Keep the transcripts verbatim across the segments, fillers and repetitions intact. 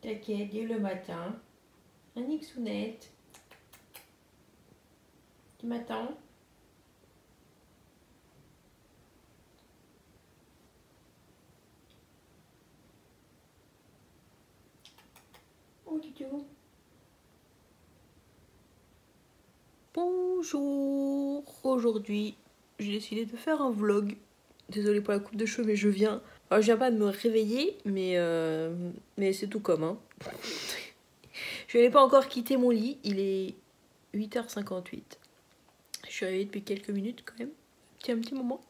Taquet, dès le matin. Un Ixounette. Tu m'attends? Oh, Tuto. Bonjour. Aujourd'hui, j'ai décidé de faire un vlog. Désolée pour la coupe de cheveux, mais je viens... Alors, je viens pas de me réveiller, mais, euh... mais c'est tout comme, hein. Je n'ai pas encore quitté mon lit. Il est huit heures cinquante-huit. Je suis réveillée depuis quelques minutes quand même. Petit, un petit moment.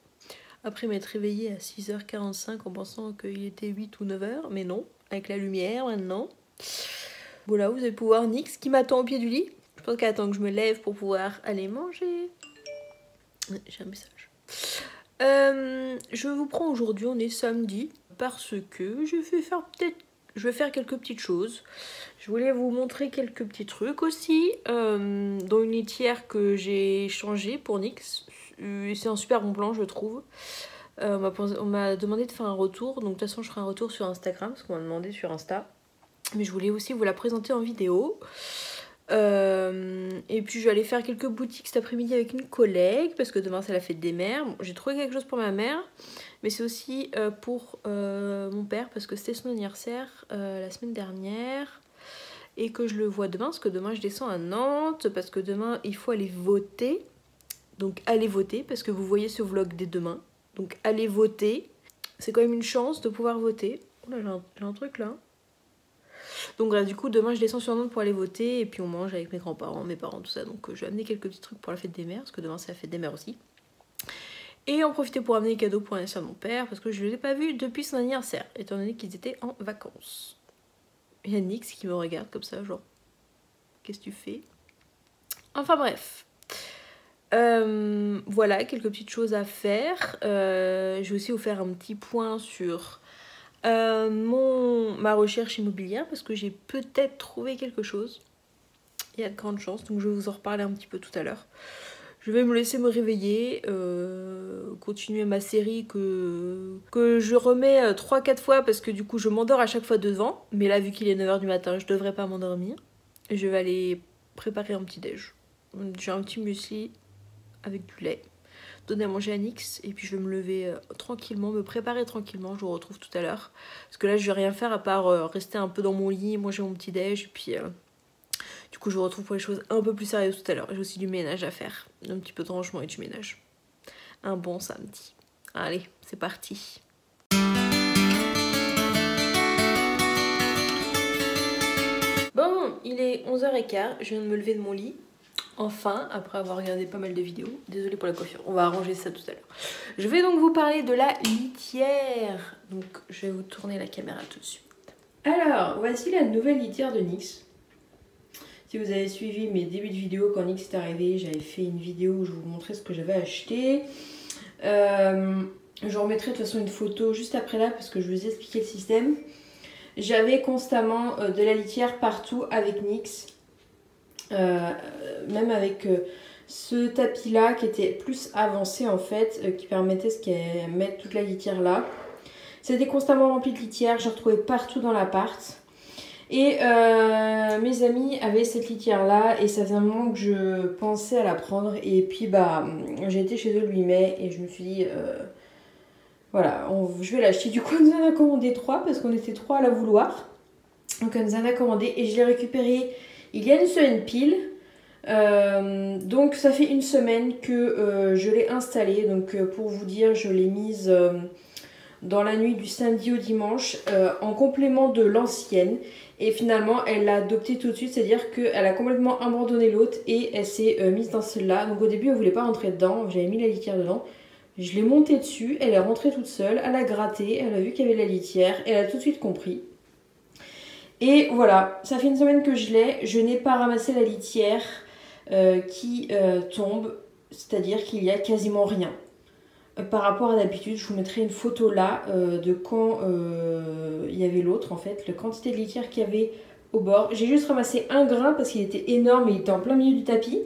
Après m'être réveillée à six heures quarante-cinq en pensant qu'il était huit ou neuf heures. Mais non, avec la lumière maintenant. Voilà, vous allez pouvoir Nyx qui m'attend au pied du lit. Je pense qu'elle attend que je me lève pour pouvoir aller manger. J'ai un message. Euh, je vous prends aujourd'hui, on est samedi, parce que je vais faire peut-être... Je vais faire quelques petites choses. Je voulais vous montrer quelques petits trucs aussi, euh, dont une litière que j'ai changée pour Nyx. C'est un super bon plan, je trouve. Euh, on m'a demandé de faire un retour, donc de toute façon je ferai un retour sur Instagram, parce qu'on m'a demandé sur Insta. Mais je voulais aussi vous la présenter en vidéo. Euh, et puis je vais aller faire quelques boutiques cet après-midi avec une collègue, parce que demain c'est la fête des mères. Bon, j'ai trouvé quelque chose pour ma mère, mais c'est aussi euh, pour euh, mon père, parce que c'était son anniversaire euh, la semaine dernière, et que je le vois demain, parce que demain je descends à Nantes, parce que demain il faut aller voter. Donc allez voter, parce que vous voyez ce vlog dès demain, donc allez voter, c'est quand même une chance de pouvoir voter. Oh là, j'ai un, j'ai un truc là. Donc là, du coup demain je descends sur Nantes pour aller voter, et puis on mange avec mes grands-parents, mes parents, tout ça. Donc euh, je vais amener quelques petits trucs pour la fête des mères, parce que demain c'est la fête des mères aussi. Et en profiter pour amener les cadeaux pour l'anniversaire de mon père, parce que je ne les ai pas vus depuis son anniversaire, étant donné qu'ils étaient en vacances. Il y a Nyx qui me regarde comme ça, genre qu'est-ce que tu fais? Enfin bref. Euh, voilà, quelques petites choses à faire. Euh, je vais aussi vous faire un petit point sur... Euh, mon, ma recherche immobilière, parce que j'ai peut-être trouvé quelque chose, il y a de grandes chances, donc je vais vous en reparler un petit peu tout à l'heure. Je vais me laisser me réveiller, euh, continuer ma série que, que je remets trois quatre fois, parce que du coup je m'endors à chaque fois devant, mais là vu qu'il est neuf heures du matin je devrais pas m'endormir. Je vais aller préparer un petit déj, j'ai un petit muesli avec du lait, donner à manger à Nyx, et puis je vais me lever euh, tranquillement, me préparer tranquillement. Je vous retrouve tout à l'heure, parce que là je vais rien faire à part euh, rester un peu dans mon lit, manger mon petit déj, et puis euh, du coup je vous retrouve pour les choses un peu plus sérieuses tout à l'heure. J'ai aussi du ménage à faire, un petit peu de rangement et du ménage. Un bon samedi. Allez, c'est parti. Bon, il est onze heures quinze, je viens de me lever de mon lit. Enfin, après avoir regardé pas mal de vidéos, désolée pour la coiffure, on va arranger ça tout à l'heure. Je vais donc vous parler de la litière. Donc je vais vous tourner la caméra tout de suite. Alors, voici la nouvelle litière de Nyx. Si vous avez suivi mes débuts de vidéo, quand Nyx est arrivé, j'avais fait une vidéo où je vous montrais ce que j'avais acheté. Euh, je remettrai de toute façon une photo juste après là, parce que je vous ai expliqué le système. J'avais constamment de la litière partout avec Nyx. Euh, même avec euh, ce tapis là qui était plus avancé en fait, euh, qui permettait ce qu'est mettre toute la litière là. C'était constamment rempli de litière, j'en retrouvais partout dans l'appart. Et euh, mes amis avaient cette litière là, et ça faisait un moment que je pensais à la prendre. Et puis bah j'ai été chez eux le huit mai et je me suis dit euh, voilà, on, je vais l'acheter. Du coup on nous en a commandé trois, parce qu'on était trois à la vouloir. Donc on nous en a commandé et je l'ai récupérée il y a une semaine pile, euh, donc ça fait une semaine que euh, je l'ai installée. Donc euh, pour vous dire, je l'ai mise euh, dans la nuit du samedi au dimanche euh, en complément de l'ancienne. Et finalement, elle l'a adoptée tout de suite, c'est-à-dire qu'elle a complètement abandonné l'autre et elle s'est euh, mise dans celle-là. Donc au début, elle ne voulait pas rentrer dedans, j'avais mis la litière dedans. Je l'ai montée dessus, elle est rentrée toute seule, elle a gratté, elle a vu qu'il y avait de la litière, elle a tout de suite compris. Et voilà, ça fait une semaine que je l'ai, je n'ai pas ramassé la litière euh, qui euh, tombe, c'est-à-dire qu'il n'y a quasiment rien. Euh, par rapport à d'habitude, je vous mettrai une photo là euh, de quand euh, il y avait l'autre en fait, la quantité de litière qu'il y avait au bord. J'ai juste ramassé un grain parce qu'il était énorme et il était en plein milieu du tapis.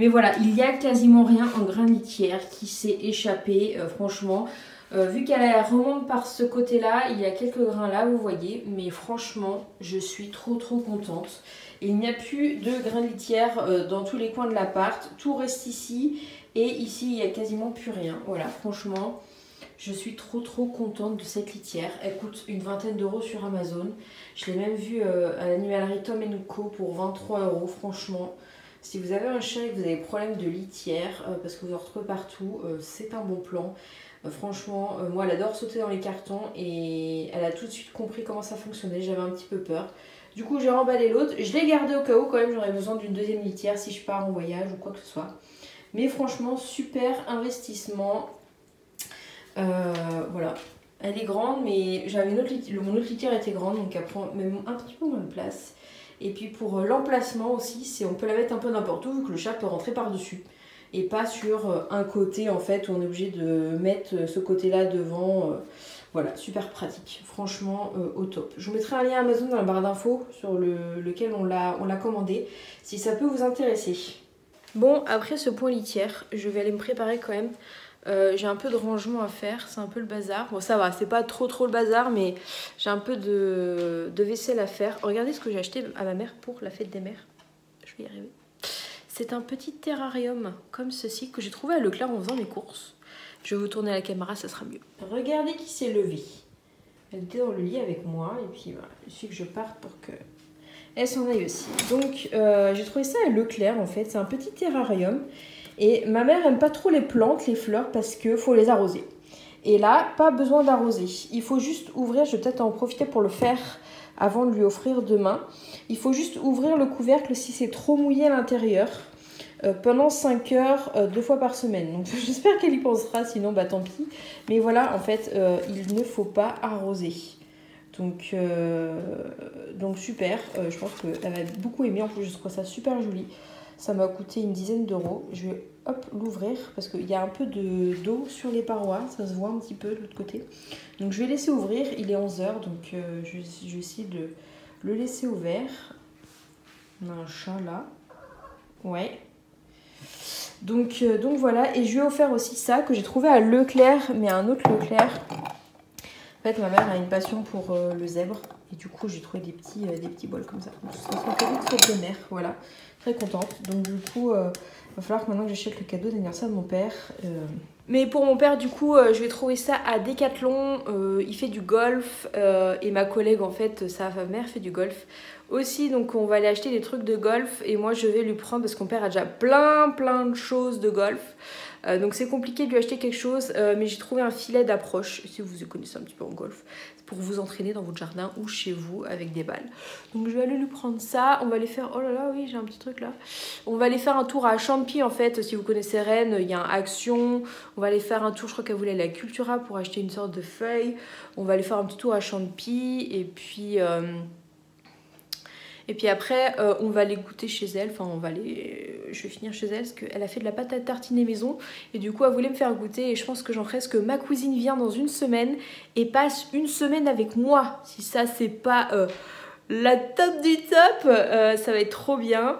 Mais voilà, il n'y a quasiment rien en grain de litière qui s'est échappé, euh, franchement. Euh, vu qu'elle remonte par ce côté-là, il y a quelques grains là, vous voyez. Mais franchement, je suis trop trop contente. Il n'y a plus de grains de litière euh, dans tous les coins de l'appart. Tout reste ici. Et ici, il n'y a quasiment plus rien. Voilà, franchement, je suis trop trop contente de cette litière. Elle coûte une vingtaine d'euros sur Amazon. Je l'ai même vue euh, à l'annuaire Tom and Co pour vingt-trois euros, franchement. Si vous avez un chien et que vous avez problème de litière, euh, parce que vous en retrouvez partout, euh, c'est un bon plan. Euh, franchement, euh, moi elle adore sauter dans les cartons et elle a tout de suite compris comment ça fonctionnait, j'avais un petit peu peur. Du coup j'ai remballé l'autre, je l'ai gardé au cas où quand même j'aurais besoin d'une deuxième litière si je pars en voyage ou quoi que ce soit. Mais franchement, super investissement. Euh, voilà, elle est grande mais j'avais une autre litière, mon autre litière était grande donc elle prend même un petit peu moins de place. Et puis pour l'emplacement aussi, c'est on peut la mettre un peu n'importe où vu que le chat peut rentrer par-dessus. Et pas sur un côté en fait où on est obligé de mettre ce côté-là devant. Voilà, super pratique. Franchement, euh, au top. Je vous mettrai un lien Amazon dans la barre d'infos sur le, lequel on l'a commandé, si ça peut vous intéresser. Bon, après ce point litière, je vais aller me préparer quand même. Euh, j'ai un peu de rangement à faire, c'est un peu le bazar. Bon ça va, c'est pas trop trop le bazar, mais j'ai un peu de, de vaisselle à faire. Regardez ce que j'ai acheté à ma mère pour la fête des mères. Je vais y arriver. C'est un petit terrarium comme ceci que j'ai trouvé à Leclerc en faisant mes courses. Je vais vous tourner à la caméra, ça sera mieux. Regardez qui s'est levée. Elle était dans le lit avec moi et puis voilà, il suffit que je parte pour que elle s'en aille aussi. Donc euh, j'ai trouvé ça à Leclerc en fait, c'est un petit terrarium. Et ma mère aime pas trop les plantes, les fleurs, parce qu'il faut les arroser. Et là, pas besoin d'arroser. Il faut juste ouvrir, je vais peut-être en profiter pour le faire avant de lui offrir demain. Il faut juste ouvrir le couvercle si c'est trop mouillé à l'intérieur euh, pendant cinq heures, euh, deux fois par semaine. Donc j'espère qu'elle y pensera, sinon bah tant pis. Mais voilà, en fait, euh, il ne faut pas arroser. Donc, euh, donc super, euh, je pense qu'elle va beaucoup aimer. En plus, je trouve ça super joli. Ça m'a coûté une dizaine d'euros. Je vais hop l'ouvrir parce qu'il y a un peu de d'eau sur les parois. Ça se voit un petit peu de l'autre côté. Donc je vais laisser ouvrir. Il est onze heures. Donc euh, je, je vais essayer de le laisser ouvert. On a un chat là. Ouais. Donc, euh, donc voilà. Et je lui ai offert aussi ça que j'ai trouvé à Leclerc. Mais à un autre Leclerc. En fait ma mère a une passion pour euh, le zèbre. Et du coup j'ai trouvé des petits, euh, des petits bols comme ça. Donc ça sera peut-être très bien. Voilà. Très contente, donc du coup euh, il va falloir que maintenant que j'achète le cadeau d'anniversaire de mon père. Euh... Mais pour mon père du coup euh, je vais trouver ça à Decathlon, euh, il fait du golf euh, et ma collègue en fait, sa mère fait du golf aussi, donc on va aller acheter des trucs de golf et moi je vais lui prendre parce que mon père a déjà plein plein de choses de golf. Euh, donc c'est compliqué de lui acheter quelque chose, euh, mais j'ai trouvé un filet d'approche, si vous connaissez un petit peu en golf, pour vous entraîner dans votre jardin ou chez vous avec des balles. Donc je vais aller lui prendre ça, on va aller faire, oh là là oui j'ai un petit truc là, on va aller faire un tour à Champy en fait, si vous connaissez Rennes, il y a un Action, on va aller faire un tour, je crois qu'elle voulait la Cultura pour acheter une sorte de feuille, on va aller faire un petit tour à Champy et puis... Euh... Et puis après, euh, on va aller goûter chez elle. Enfin, on va aller... je vais finir chez elle parce qu'elle a fait de la pâte à tartiner maison. Et du coup, elle voulait me faire goûter. Et je pense que j'en ferai parce que ma cousine vient dans une semaine et passe une semaine avec moi. Si ça, c'est pas euh, la top du top, euh, ça va être trop bien.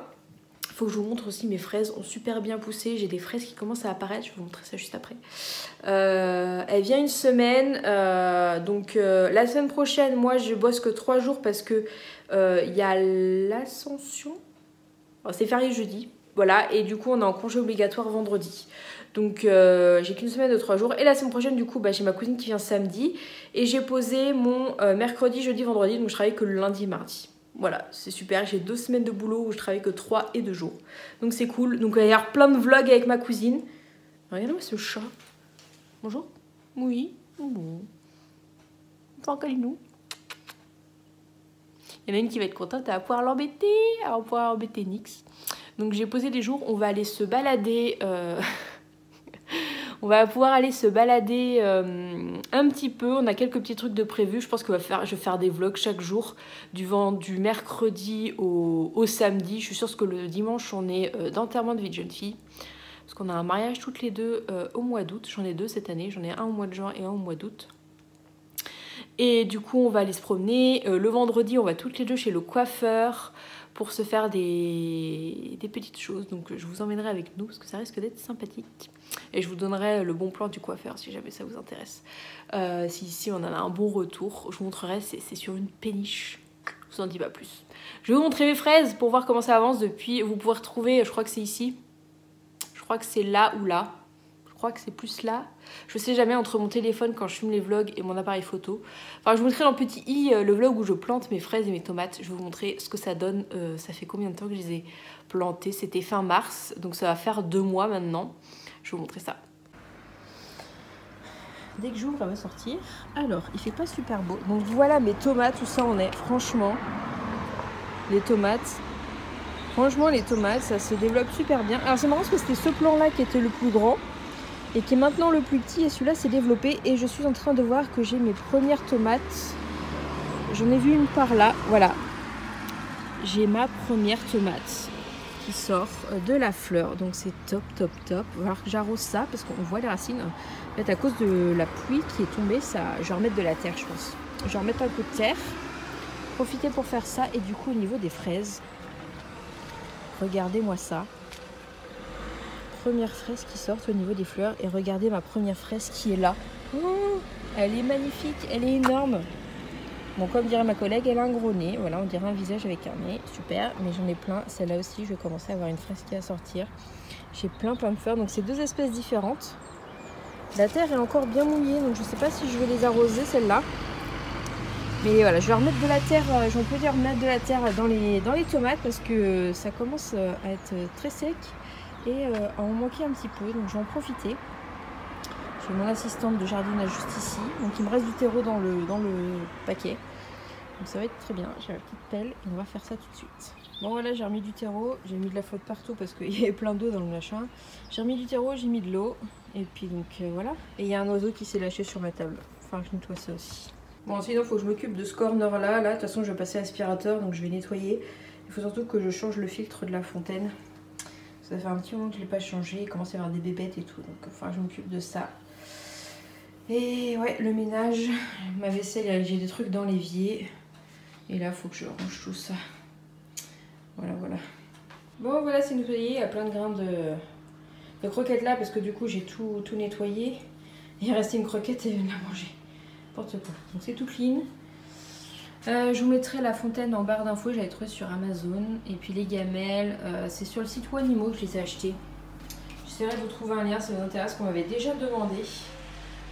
Faut que je vous montre aussi mes fraises ont super bien poussé. J'ai des fraises qui commencent à apparaître. Je vais vous montrer ça juste après. Euh, elle vient une semaine. Euh, donc euh, la semaine prochaine, moi, je bosse que trois jours parce que il euh, y a l'Ascension. C'est férié jeudi. Voilà. Et du coup, on est en congé obligatoire vendredi. Donc euh, j'ai qu'une semaine de trois jours. Et la semaine prochaine, du coup, bah, j'ai ma cousine qui vient samedi. Et j'ai posé mon euh, mercredi, jeudi, vendredi. Donc je travaille que le lundi et mardi. Voilà, c'est super, j'ai deux semaines de boulot où je travaille que trois et deux jours. Donc c'est cool. Donc il va y avoir plein de vlogs avec ma cousine. Regardez-moi ce chat. Bonjour. Oui. Bon. Encore nous. Il y en a une qui va être contente, elle va pouvoir l'embêter. Elle va pouvoir embêter Nyx. Donc j'ai posé des jours, on va aller se balader. Euh... On va pouvoir aller se balader euh, un petit peu. On a quelques petits trucs de prévu. Je pense que va faire, je vais faire des vlogs chaque jour du, du mercredi au, au samedi. Je suis sûre que le dimanche, on est euh, d'enterrement de vie de jeune fille. Parce qu'on a un mariage toutes les deux euh, au mois d'août. J'en ai deux cette année. J'en ai un au mois de juin et un au mois d'août. Et du coup, on va aller se promener. Euh, le vendredi, on va toutes les deux chez le coiffeur pour se faire des, des petites choses. Donc je vous emmènerai avec nous parce que ça risque d'être sympathique. Et je vous donnerai le bon plan du coiffeur si jamais ça vous intéresse. Euh, si, si on en a un bon retour, je vous montrerai, c'est sur une péniche. Je vous en dis pas plus. Je vais vous montrer mes fraises pour voir comment ça avance depuis. Vous pouvez retrouver, je crois que c'est ici. Je crois que c'est là ou là. Je crois que c'est plus là. Je sais jamais entre mon téléphone quand je filme les vlogs et mon appareil photo. Enfin, je vous montrerai dans le petit i le vlog où je plante mes fraises et mes tomates. Je vais vous montrer ce que ça donne. Euh, ça fait combien de temps que je les ai plantées? C'était fin mars, donc ça va faire deux mois maintenant. Je vais vous montrer ça. Dès que j'ouvre, elle va sortir. Alors, il fait pas super beau. Donc voilà mes tomates, tout ça on est. Franchement, les tomates. Franchement, les tomates, ça se développe super bien. Alors c'est marrant parce que c'était ce plan-là qui était le plus grand et qui est maintenant le plus petit. Et celui-là s'est développé. Et je suis en train de voir que j'ai mes premières tomates. J'en ai vu une par là. Voilà. J'ai ma première tomate qui sort de la fleur, donc c'est top top top. Il va falloir que j'arrose ça parce qu'on voit les racines. En fait, à cause de la pluie qui est tombée, ça, je vais remettre de la terre, je pense. Je vais remettre un peu de terre, profiter pour faire ça. Et du coup, au niveau des fraises, regardez-moi ça. Première fraise qui sort au niveau des fleurs, et regardez ma première fraise qui est là. Mmh, elle est magnifique, elle est énorme. Bon, comme dirait ma collègue, elle a un gros nez. Voilà, on dirait un visage avec un nez. Super, mais j'en ai plein. Celle-là aussi, je vais commencer à avoir une fraise qui va sortir. J'ai plein plein de fleurs. Donc, c'est deux espèces différentes. La terre est encore bien mouillée. Donc, je ne sais pas si je vais les arroser, celle-là. Mais voilà, je vais remettre de la terre. J'en peux dire remettre de la terre dans les, dans les tomates parce que ça commence à être très sec et à en manquer un petit peu. Donc, je vais en profiter. J'ai mon assistante de jardinage juste ici. Donc, il me reste du terreau dans le, dans le paquet. Donc ça va être très bien, j'ai la petite pelle et on va faire ça tout de suite. Bon voilà, j'ai remis du terreau, j'ai mis de la flotte partout parce qu'il y avait plein d'eau dans le machin. J'ai remis du terreau, j'ai mis de l'eau et puis donc euh, voilà. Et il y a un oiseau qui s'est lâché sur ma table, enfin je nettoie ça aussi. Bon sinon il faut que je m'occupe de ce corner là, là de toute façon je vais passer à aspirateur donc je vais nettoyer. Il faut surtout que je change le filtre de la fontaine. Ça fait un petit moment que je ne l'ai pas changé, il commence à y avoir des bébêtes et tout, donc il faut que je m'occupe de ça. Et ouais, le ménage, ma vaisselle, j'ai des trucs dans l'évier. Et là, il faut que je range tout ça. Voilà, voilà. Bon, voilà, c'est nettoyé. Il y a plein de grains de, de croquettes là, parce que du coup, j'ai tout, tout nettoyé. Il restait une croquette et une à manger. N'importe quoi. Donc, c'est tout clean. Euh, je vous mettrai la fontaine en barre d'infos. J'avais trouvé sur Amazon. Et puis, les gamelles. Euh, c'est sur le site WANIMO que je les ai achetées. J'essaierai de vous trouver un lien si ça vous intéresse, qu'on m'avait déjà demandé.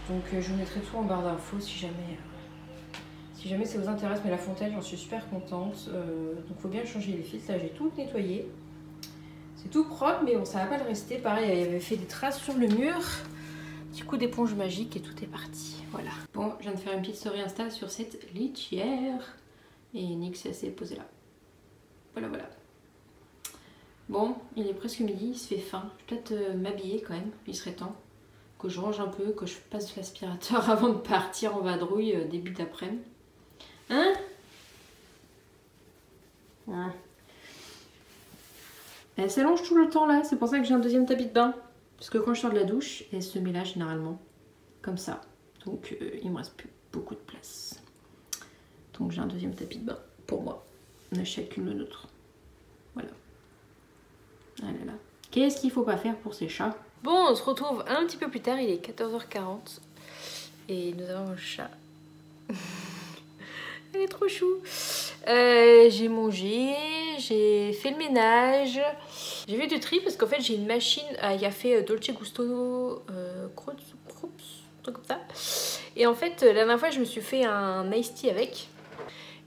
Donc, euh, je vous mettrai tout en barre d'infos si jamais... Euh... Si jamais ça vous intéresse, mais la fontaine, j'en suis super contente. Euh, donc il faut bien changer les fils. Là, j'ai tout nettoyé. C'est tout propre, mais bon, ça va pas le rester. Pareil, il avait fait des traces sur le mur. Petit coup d'éponge magique et tout est parti. Voilà. Bon, je viens de faire une petite story Insta sur cette litière. Et Nyx s'est posée là. Voilà, voilà. Bon, il est presque midi, il se fait faim. Je vais peut-être euh, m'habiller quand même, il serait temps. Que je range un peu, que je passe l'aspirateur avant de partir en vadrouille euh, début d'après-midi. Hein? Ouais. Elle s'allonge tout le temps là, c'est pour ça que j'ai un deuxième tapis de bain. Parce que quand je sors de la douche, elle se met là généralement, comme ça. Donc euh, il me reste plus beaucoup de place. Donc j'ai un deuxième tapis de bain pour moi. On a chacune le nôtre. Voilà. Ah là là. Qu'est-ce qu'il faut pas faire pour ces chats? Bon, on se retrouve un petit peu plus tard, il est quatorze heures quarante. Et nous avons un chat. Elle est trop chou. Euh, j'ai mangé, j'ai fait le ménage, j'ai fait du tri parce qu'en fait j'ai une machine à café Dolce Gusto, euh, Krups, Krups, truc comme ça. Et en fait la dernière fois je me suis fait un iced tea avec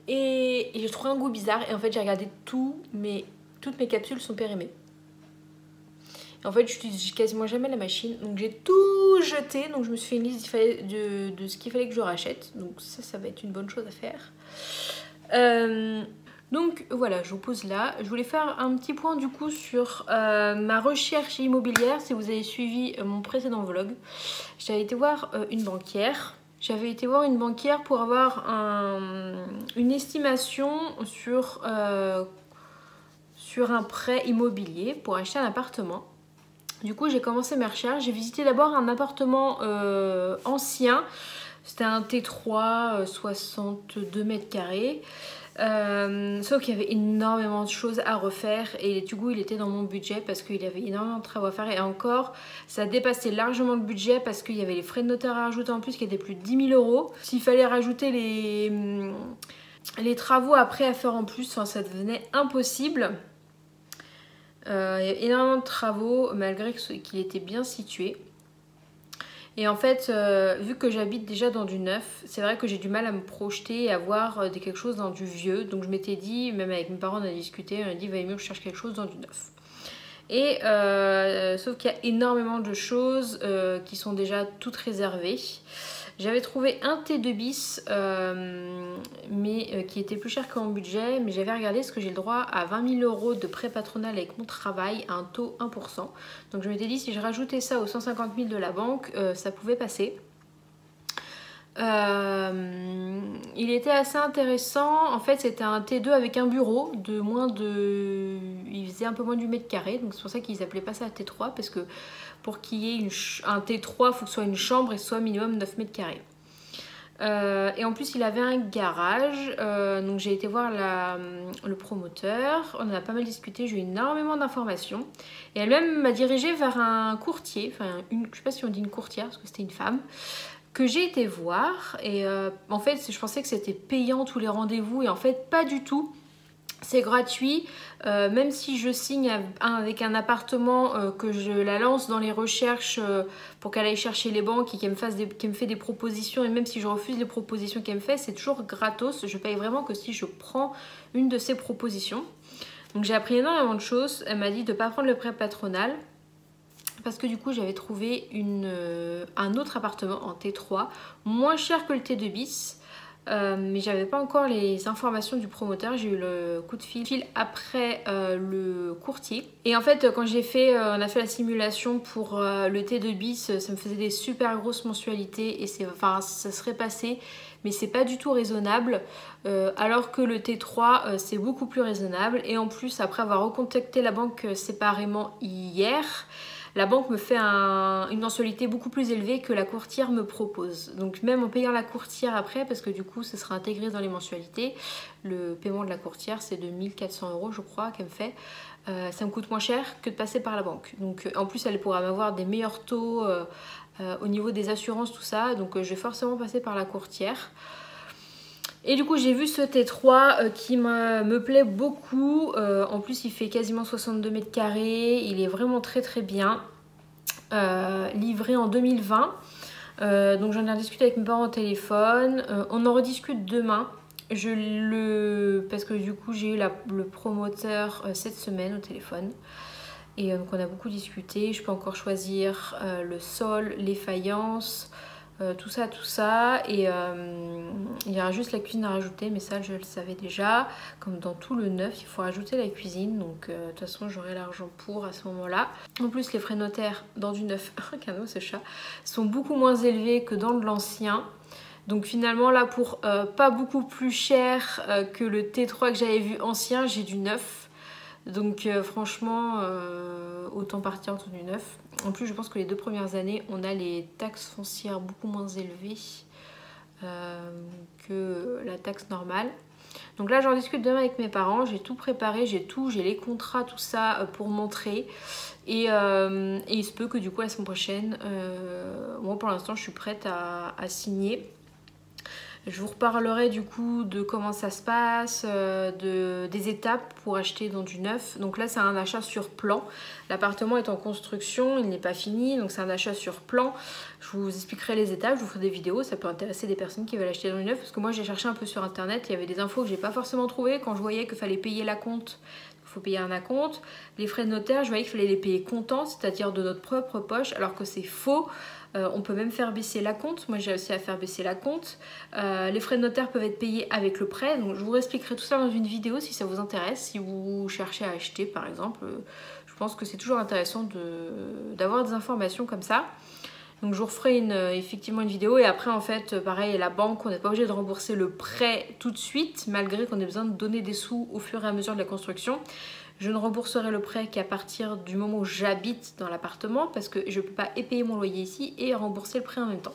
et, et j'ai trouvé un goût bizarre et en fait j'ai regardé tout, mais toutes mes capsules sont périmées. Et en fait j'utilise quasiment jamais la machine donc j'ai tout jeté, donc je me suis fait une liste de, de ce qu'il fallait que je rachète, donc ça ça va être une bonne chose à faire. Euh, donc voilà, je vous pose là. Je voulais faire un petit point du coup sur euh, ma recherche immobilière. Si vous avez suivi euh, mon précédent vlog, j'avais été voir euh, une banquière. J'avais été voir une banquière pour avoir un, une estimation sur, euh, sur un prêt immobilier pour acheter un appartement. Du coup j'ai commencé mes recherches, j'ai visité d'abord un appartement euh, ancien C'était un T trois, euh, soixante-deux mètres carrés. Euh, sauf qu'il y avait énormément de choses à refaire et du coup il était dans mon budget parce qu'il y avait énormément de travaux à faire, et encore ça dépassait largement le budget parce qu'il y avait les frais de notaire à rajouter en plus qui étaient plus de dix mille euros. S'il fallait rajouter les, les travaux après à faire en plus, enfin, ça devenait impossible. Euh, il y avait énormément de travaux malgré qu'il était bien situé. Et en fait, euh, vu que j'habite déjà dans du neuf, c'est vrai que j'ai du mal à me projeter et à voir euh, quelque chose dans du vieux. Donc je m'étais dit, même avec mes parents on a discuté, on a dit va mieux que je cherche quelque chose dans du neuf. Et euh, sauf qu'il y a énormément de choses euh, qui sont déjà toutes réservées. J'avais trouvé un T deux bis euh, mais, euh, qui était plus cher que mon budget, mais j'avais regardé ce que j'ai le droit à vingt mille euros de prêt patronal avec mon travail à un taux un pour cent. Donc je m'étais dit si je rajoutais ça aux cent cinquante mille de la banque, euh, ça pouvait passer. Euh, il était assez intéressant. En fait c'était un T deux avec un bureau de moins de... Il faisait un peu moins du mètre carré, donc c'est pour ça qu'ils appelaient pas ça T trois, parce que pour qu'il y ait une ch... un T trois, il faut que ce soit une chambre et soit minimum neuf mètres carrés. Euh, et en plus il avait un garage, euh, donc j'ai été voir la, le promoteur, on en a pas mal discuté, j'ai eu énormément d'informations. Et elle-même m'a dirigée vers un courtier, enfin une, je sais pas si on dit une courtière parce que c'était une femme, que j'ai été voir. Et euh, en fait je pensais que c'était payant tous les rendez-vous, et en fait pas du tout. C'est gratuit, euh, même si je signe avec un appartement, euh, que je la lance dans les recherches euh, pour qu'elle aille chercher les banques et qu'elle me fasse des, qu'elle me fait des propositions, et même si je refuse les propositions qu'elle me fait, c'est toujours gratos. Je paye vraiment que si je prends une de ses propositions. Donc j'ai appris énormément de choses. Elle m'a dit de ne pas prendre le prêt patronal parce que du coup j'avais trouvé une, euh, un autre appartement en T trois, moins cher que le T deux bis. Euh, mais j'avais pas encore les informations du promoteur. J'ai eu le coup de fil, fil après euh, le courtier. Et en fait quand j'ai fait, euh, on a fait la simulation pour euh, le T deux bis, ça me faisait des super grosses mensualités, et c'est, enfin, ça serait passé, mais c'est pas du tout raisonnable, euh, alors que le T trois euh, c'est beaucoup plus raisonnable. Et en plus après avoir recontacté la banque séparément hier, la banque me fait un, une mensualité beaucoup plus élevée que la courtière me propose. Donc même en payant la courtière après, parce que du coup ce sera intégré dans les mensualités, le paiement de la courtière c'est de mille quatre cents euros je crois qu'elle me fait. Euh, ça me coûte moins cher que de passer par la banque. Donc en plus elle pourra m'avoir des meilleurs taux euh, euh, au niveau des assurances, tout ça. Donc euh, je vais forcément passer par la courtière. Et du coup j'ai vu ce T trois euh, qui me plaît beaucoup, euh, en plus il fait quasiment soixante-deux mètres carrés, il est vraiment très très bien, euh, livré en deux mille vingt, euh, donc j'en ai discuté avec mes parents au téléphone, euh, on en rediscute demain. Je le... parce que du coup j'ai eu la... le promoteur euh, cette semaine au téléphone, et euh, donc on a beaucoup discuté. Je peux encore choisir euh, le sol, les faïences, Euh, tout ça, tout ça, et euh, il y aura juste la cuisine à rajouter, mais ça je le savais déjà. Comme dans tout le neuf, il faut rajouter la cuisine, donc euh, de toute façon j'aurai l'argent pour à ce moment-là. En plus les frais notaires dans du neuf, canot ce chat, sont beaucoup moins élevés que dans de l'ancien. Donc finalement là pour euh, pas beaucoup plus cher euh, que le T trois que j'avais vu ancien, j'ai du neuf. Donc euh, franchement euh, autant partir en tout du neuf. En plus je pense que les deux premières années on a les taxes foncières beaucoup moins élevées euh, que la taxe normale. Donc là j'en discute demain avec mes parents, j'ai tout préparé, j'ai tout, j'ai les contrats, tout ça euh, pour montrer. Et, euh, et il se peut que du coup la semaine prochaine, euh, moi pour l'instant je suis prête à, à signer. Je vous reparlerai du coup de comment ça se passe, euh, de, des étapes pour acheter dans du neuf. Donc là c'est un achat sur plan. L'appartement est en construction, il n'est pas fini, donc c'est un achat sur plan. Je vous expliquerai les étapes, je vous ferai des vidéos, ça peut intéresser des personnes qui veulent acheter dans du neuf. Parce que moi j'ai cherché un peu sur internet, il y avait des infos que j'ai pas forcément trouvées. Quand je voyais qu'il fallait payer l'acompte, il faut payer un acompte. Les frais de notaire, je voyais qu'il fallait les payer comptant, c'est-à-dire de notre propre poche, alors que c'est faux. Euh, on peut même faire baisser la compte. Moi j'ai réussi à faire baisser la compte. Euh, les frais de notaire peuvent être payés avec le prêt. Donc je vous expliquerai tout ça dans une vidéo si ça vous intéresse. Si vous cherchez à acheter par exemple, euh, je pense que c'est toujours intéressant de, d'avoir des informations comme ça. Donc je vous referai une, euh, effectivement une vidéo. Et après en fait pareil, la banque, on n'est pas obligé de rembourser le prêt tout de suite, malgré qu'on ait besoin de donner des sous au fur et à mesure de la construction. Je ne rembourserai le prêt qu'à partir du moment où j'habite dans l'appartement, parce que je ne peux pas épayer mon loyer ici et rembourser le prêt en même temps.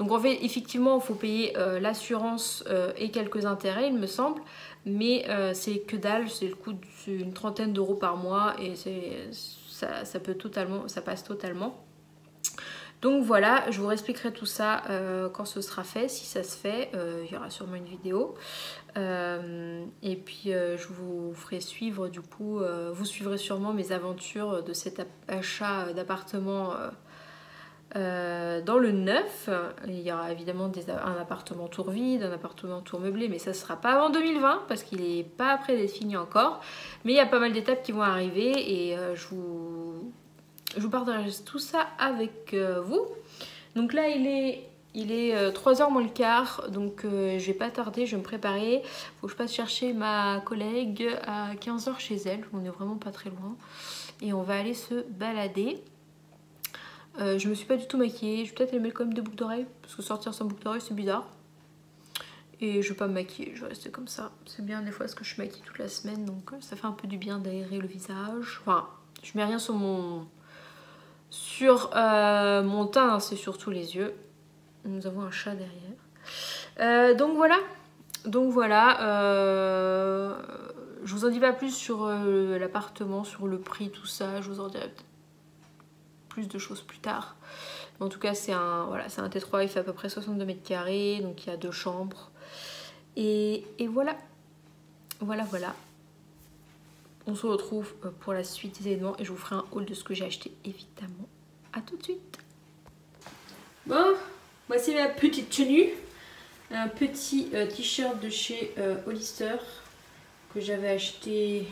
Donc en fait effectivement il faut payer euh, l'assurance euh, et quelques intérêts il me semble, mais euh, c'est que dalle, c'est le coût d'une trentaine d'euros par mois et ça, ça, peut totalement, ça passe totalement. Donc voilà, je vous expliquerai tout ça euh, quand ce sera fait, si ça se fait, euh, il y aura sûrement une vidéo. Euh, et puis euh, je vous ferai suivre du coup, euh, vous suivrez sûrement mes aventures de cet achat d'appartement euh, euh, dans le neuf. Il y aura évidemment des, un appartement tour vide, un appartement tour meublé, mais ça ne sera pas avant deux mille vingt parce qu'il n'est pas prédéfini encore. Mais il y a pas mal d'étapes qui vont arriver et euh, je vous... Je vous partage tout ça avec euh, vous. Donc là, il est, il est euh, trois heures moins le quart. Donc euh, je vais pas tarder, je vais me préparer. Faut que je passe chercher ma collègue à quinze heures chez elle. On est vraiment pas très loin. Et on va aller se balader. Euh, je me suis pas du tout maquillée. Je vais peut-être aller mettre quand même des boucles d'oreilles. Parce que sortir sans boucles d'oreilles, c'est bizarre. Et je vais pas me maquiller, je vais rester comme ça. C'est bien des fois parce que je suis maquillée toute la semaine. Donc euh, ça fait un peu du bien d'aérer le visage. Enfin, je mets rien sur mon... Sur euh, mon teint, hein, c'est surtout les yeux. Nous avons un chat derrière. Euh, donc voilà. Donc voilà. Euh, je vous en dis pas plus sur euh, l'appartement, sur le prix, tout ça. Je vous en dirai peut-être plus de choses plus tard. Mais en tout cas, c'est un, voilà, c'est un T trois. Il fait à peu près soixante-deux mètres carrés. Donc il y a deux chambres. Et, et voilà. Voilà, voilà. On se retrouve pour la suite des événements et je vous ferai un haul de ce que j'ai acheté évidemment. À tout de suite. Bon, voici ma petite tenue. Un petit euh, t-shirt de chez euh, Hollister que j'avais acheté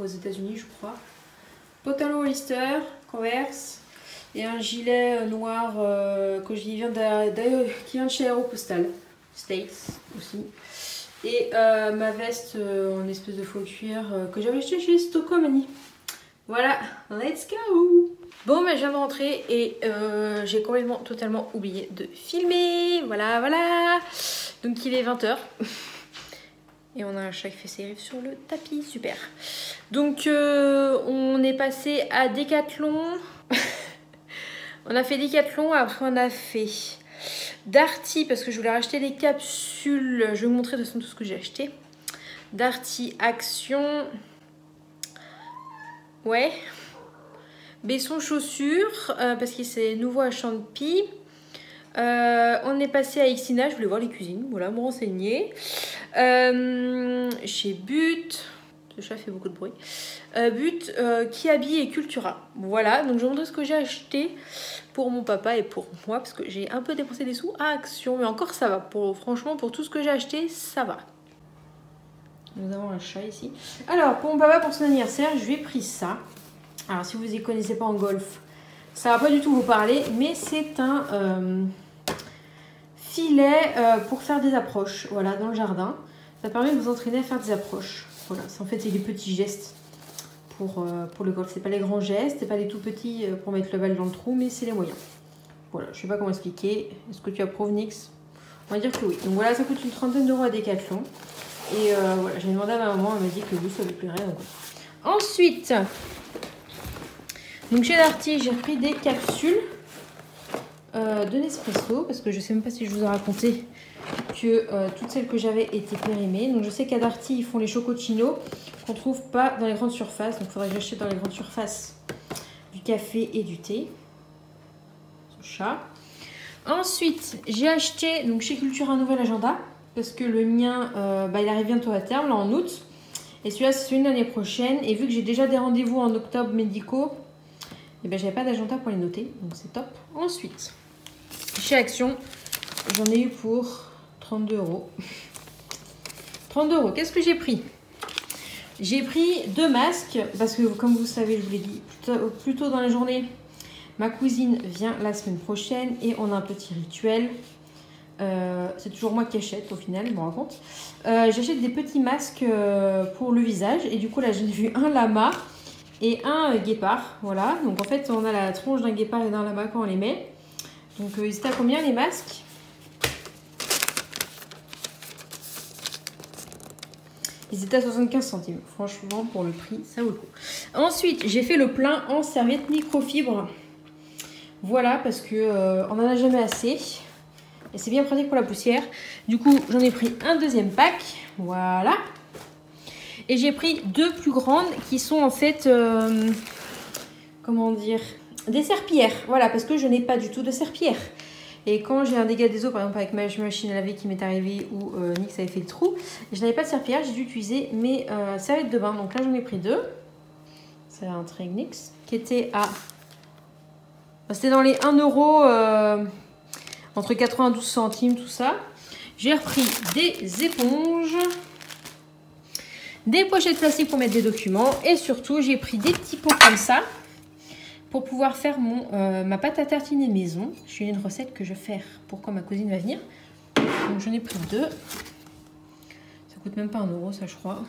aux États-Unis, je crois. Pantalon Hollister, Converse et un gilet euh, noir euh, que j'y viens qui vient de chez Aeropostale, States aussi. Et euh, ma veste euh, en espèce de faux cuir euh, que j'avais acheté chez Stokomani. Voilà, let's go. Bon, mais je viens de rentrer et euh, j'ai complètement, totalement oublié de filmer. Voilà, voilà. Donc il est vingt heures. Et on a un chat qui fait ses rives sur le tapis, super. Donc euh, on est passé à Decathlon. On a fait Decathlon, après on a fait... Darty, parce que je voulais racheter des capsules. Je vais vous montrer de toute façon tout ce que j'ai acheté. Darty, Action. Ouais. Besson, chaussures, euh, parce qu'il s'est nouveau à Champy. Euh, on est passé à Ixina. Je voulais voir les cuisines. Voilà, me renseigner. Euh, chez But. Ce chat fait beaucoup de bruit. Euh, But, euh, Kiabi et Cultura. Voilà, donc je vais vous montrer ce que j'ai acheté pour mon papa et pour moi. Parce que j'ai un peu dépensé des sous à Action. Mais encore, ça va. Pour, franchement, pour tout ce que j'ai acheté, ça va. Nous avons un chat ici. Alors, pour mon papa, pour son anniversaire, je lui ai pris ça. Alors, si vous ne connaissez pas en golf, ça ne va pas du tout vous parler. Mais c'est un euh, filet euh, pour faire des approches. Voilà, dans le jardin. Ça permet de vous entraîner à faire des approches. Voilà, en fait c'est des petits gestes pour, euh, pour le golf, c'est pas les grands gestes, c'est pas les tout petits pour mettre le bal dans le trou, mais c'est les moyens. Voilà, je sais pas comment expliquer, est-ce que tu approuves Nyx? On va dire que oui. Donc voilà, ça coûte une trentaine d'euros à Decathlon. Et euh, voilà, j'ai demandé à ma maman, elle m'a dit que oui, ça lui plairait. Donc voilà. Ensuite, donc chez Darty, j'ai repris des capsules euh, de Nespresso, parce que je sais même pas si je vous ai raconté que euh, toutes celles que j'avais étaient périmées. Donc je sais qu'à Darty ils font les chocochinos qu'on trouve pas dans les grandes surfaces, donc il faudrait que j'achète dans les grandes surfaces du café et du thé. Ce chat. Ensuite j'ai acheté donc chez Cultura un nouvel agenda parce que le mien euh, bah, il arrive bientôt à terme là en août et celui-là c'est celui de l'année prochaine et vu que j'ai déjà des rendez-vous en octobre médicaux et ben j'avais pas d'agenda pour les noter donc c'est top. Ensuite chez Action j'en ai eu pour trente-deux euros. trente-deux euros. Qu'est-ce que j'ai pris? J'ai pris deux masques parce que, comme vous savez, je vous l'ai dit plus tôt dans la journée, ma cousine vient la semaine prochaine et on a un petit rituel. Euh, c'est toujours moi qui achète au final, je me rends compte. Euh, J'achète des petits masques euh, pour le visage et du coup, là, j'ai vu un lama et un euh, guépard. Voilà. Donc, en fait, on a la tronche d'un guépard et d'un lama quand on les met. Donc, euh, n'hésitez à combien les masques? Ils étaient à soixante-quinze centimes. Franchement, pour le prix, ça vaut le coup. Ensuite, j'ai fait le plein en serviette microfibre. Voilà, parce que euh, on en a jamais assez. Et c'est bien pratique pour la poussière. Du coup, j'en ai pris un deuxième pack. Voilà. Et j'ai pris deux plus grandes qui sont en fait... Euh, comment dire, des serpillères. Voilà, parce que je n'ai pas du tout de serpillère. Et quand j'ai un dégât des eaux, par exemple avec ma machine à laver qui m'est arrivée où euh, Nyx avait fait le trou, je n'avais pas de serpillère, j'ai dû utiliser mes euh, serviettes de bain. Donc là, j'en ai pris deux. C'est un trig Nyx qui était à... C'était dans les un euro, euh, entre quatre-vingt-douze centimes, tout ça. J'ai repris des éponges, des pochettes plastiques pour mettre des documents. Et surtout, j'ai pris des petits pots comme ça pour pouvoir faire mon, euh, ma pâte à tartiner maison. J'ai une recette que je vais faire pour quand ma cousine va venir. Donc, j'en ai pris deux. Ça coûte même pas un euro, ça, je crois.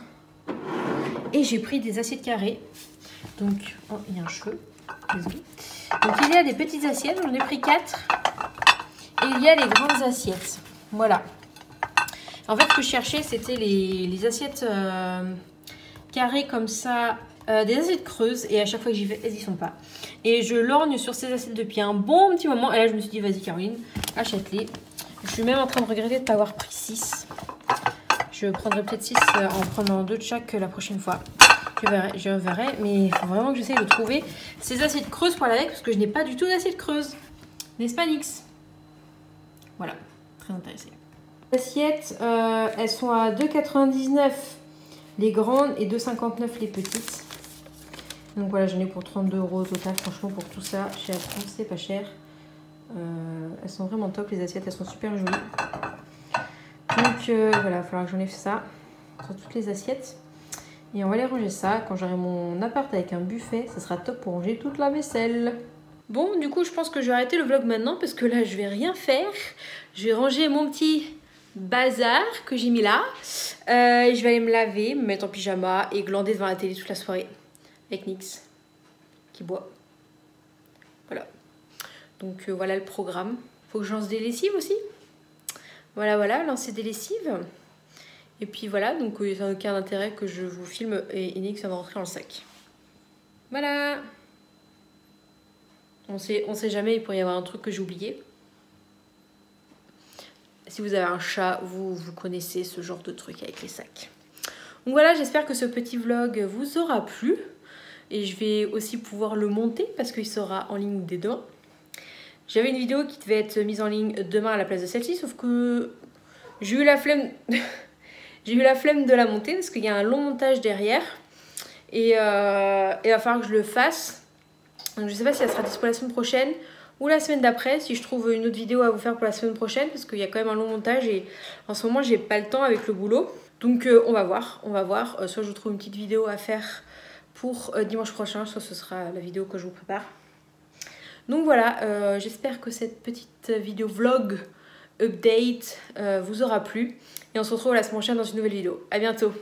Et j'ai pris des assiettes carrées. Donc, oh, il y a un cheveu. Désolée. Donc, il y a des petites assiettes. J'en ai pris quatre. Et il y a les grandes assiettes. Voilà. En fait, ce que je cherchais, c'était les, les assiettes euh, carrées comme ça. Euh, des assiettes creuses, et à chaque fois que j'y vais, elles n'y sont pas. Et je lorgne sur ces assiettes depuis un bon petit moment. Et là, je me suis dit, vas-y Caroline, achète-les. Je suis même en train de regretter de ne pas avoir pris six. Je prendrai peut-être six euh, en prenant deux de chaque euh, la prochaine fois. Je verrai, je verrai. Mais il faut vraiment que j'essaye de trouver ces assiettes creuses pour la laver, parce que je n'ai pas du tout d'assiettes creuses. N'est-ce pas, Nyx? Voilà, très intéressée. Les assiettes, euh, elles sont à deux quatre-vingt-dix-neuf les grandes et deux cinquante-neuf les petites. Donc voilà, j'en ai pour trente-deux euros au total. Franchement, pour tout ça, chez Apron, c'est pas cher. Euh, elles sont vraiment top, les assiettes, elles sont super jolies. Donc euh, voilà, il va falloir que j'enlève ça sur toutes les assiettes. Et on va aller ranger ça. Quand j'aurai mon appart avec un buffet, ça sera top pour ranger toute la vaisselle. Bon, du coup, je pense que je vais arrêter le vlog maintenant parce que là, je vais rien faire. Je vais ranger mon petit bazar que j'ai mis là. Euh, je vais aller me laver, me mettre en pyjama et glander devant la télé toute la soirée. Avec Nyx qui boit. Voilà. Donc euh, voilà le programme. Faut que je lance des lessives aussi. Voilà, voilà, lancer des lessives. Et puis voilà, donc euh, ça n'a aucun intérêt que je vous filme et, et Nyx va rentrer dans le sac. Voilà. On sait, on sait jamais, il pourrait y avoir un truc que j'ai oublié. Si vous avez un chat, vous, vous connaissez ce genre de truc avec les sacs. Donc voilà, j'espère que ce petit vlog vous aura plu. Et je vais aussi pouvoir le monter parce qu'il sera en ligne dès demain. J'avais une vidéo qui devait être mise en ligne demain à la place de celle-ci, sauf que j'ai eu la flemme j'ai eu la flemme de la monter parce qu'il y a un long montage derrière et euh, il va falloir que je le fasse. Donc je sais pas si ça sera dispo la semaine prochaine ou la semaine d'après, si je trouve une autre vidéo à vous faire pour la semaine prochaine, parce qu'il y a quand même un long montage et en ce moment j'ai pas le temps avec le boulot. Donc euh, on va voir, on va voir. Euh, soit je vous trouve une petite vidéo à faire pour dimanche prochain, soit ce sera la vidéo que je vous prépare. Donc voilà, euh, j'espère que cette petite vidéo vlog update euh, vous aura plu. Et on se retrouve la semaine prochaine dans une nouvelle vidéo. À bientôt.